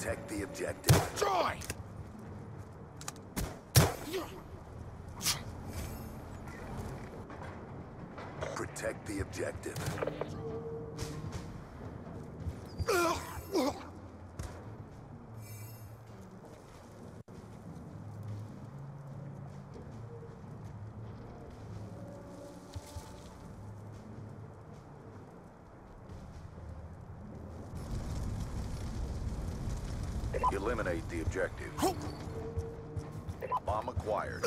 Protect the objective. Joy! Protect the objective. Eliminate the objective. Bomb acquired.